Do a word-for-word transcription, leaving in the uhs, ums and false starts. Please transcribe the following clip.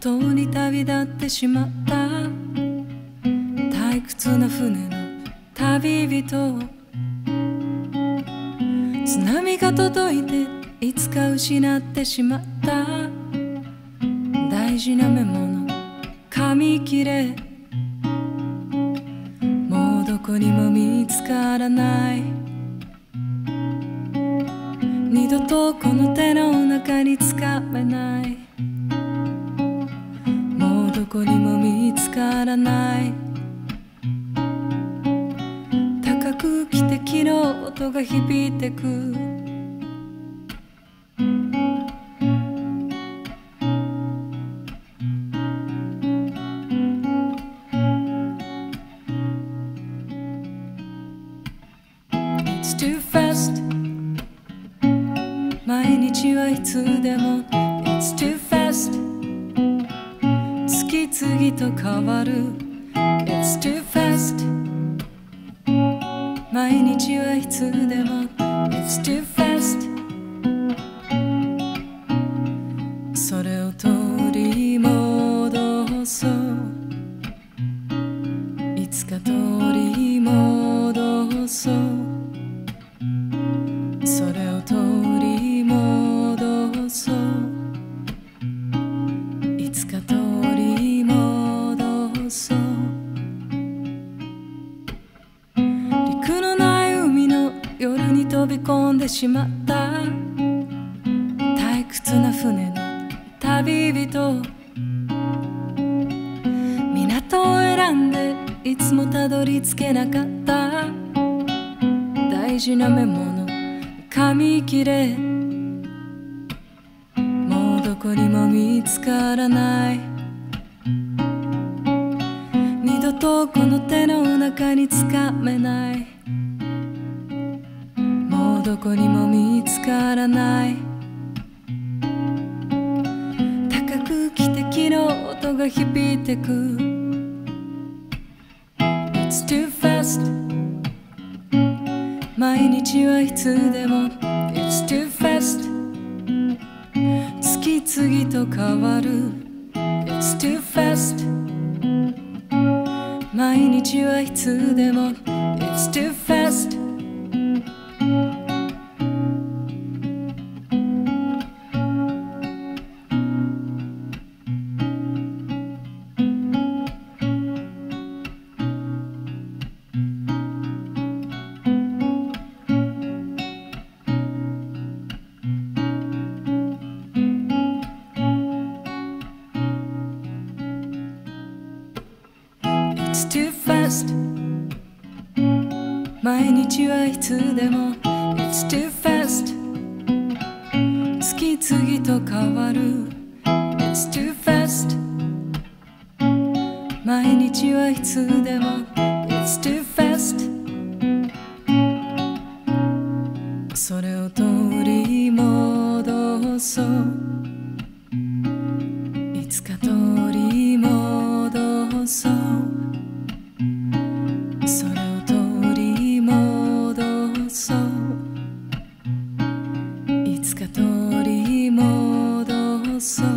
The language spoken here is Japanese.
とうに旅立ってしまった退屈な船の旅人を津波が届いていつか失ってしまった大事なメモの紙切れもうどこにも見つからない二度とこの手の中につかめないもうどこにも見つからない高く汽笛の音が響いてく毎日はいつでも It's too fast 次々と変わる It's too fast 毎日はいつでも It's too fast それを取り戻そういつか取り戻そうそれを取り戻そういつか取り戻そう陸のない海の夜に飛び込んでしまった退屈な船の旅人港を選んでいつもたどり着けなかった大事なメモの紙切れどこにも見つからない二度とこの手の中につかめないもうどこにも見つからない高く汽笛の音が響いてく It's too fast 毎日はいつでも It's too fast次々と変わる It's too fast 毎日はいつでも It's too fast It's too fast 毎日はいつでも It's too fast 次々と変わる It's too fast 毎日はいつでも It's too fast それを取り戻そういつか取り戻そうそれを取り戻そういつか取り戻そう